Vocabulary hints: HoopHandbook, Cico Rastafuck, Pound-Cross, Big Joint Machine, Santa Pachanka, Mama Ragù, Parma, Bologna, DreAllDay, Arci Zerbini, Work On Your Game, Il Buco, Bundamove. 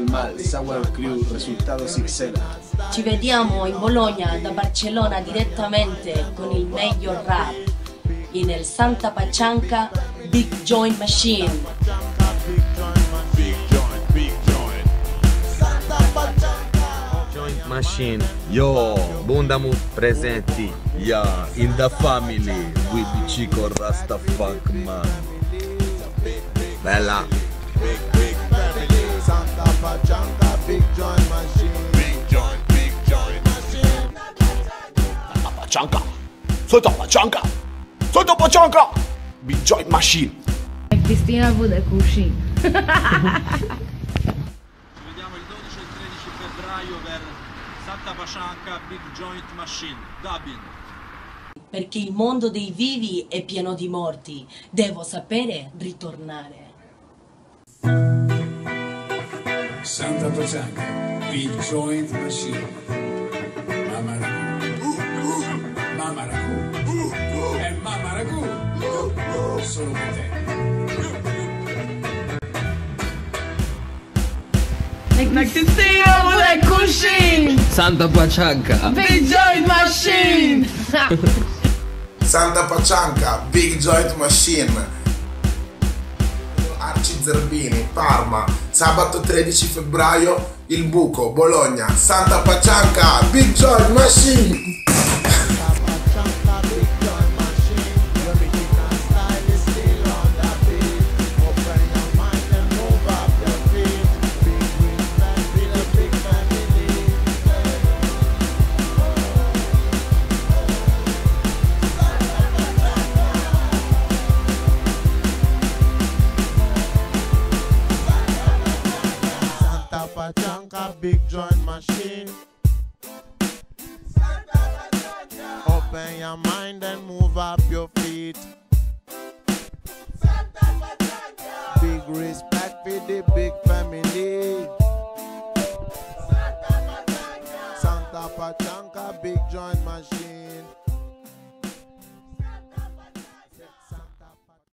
del mal, sour crew, risultato 6-0. Ci vediamo in Bologna, da Barcellona direttamente con il meglio rap, in el Santa Pachanka Big Joint Machine. Machine, yo, Bundamove presenti, yeah, in the family, with Cico Rastafuck, man. Bella. Big, big family, Santa Pachanka, Big Joint Machine. Big Joint Machine. Santa Pachanka, Santa Pachanka, Santa Pachanka, Big Joint Machine. Cristina vuole cuscin. Ci vediamo il 12 e il 13 febbraio per Santa Pachanka Big Joint Machine, Dublin. Perché il mondo dei vivi è pieno di morti, devo sapere ritornare. Santa Pachanka Big Joint Machine. Mama Ragù, Mama Ragù, è Mama Ragù, solo per te. Nactistino, le cuscine! Santa Pachanka Big Joint Machine. Santa Pachanka Big Joint Machine. Arci Zerbini, Parma, sabato 13 febbraio, Il Buco, Bologna. Santa Pachanka Big Joint Machine. Big Joint Machine. Open your mind and move up your feet. Big respect for the big family. Santa Pachanka Big Joint Machine.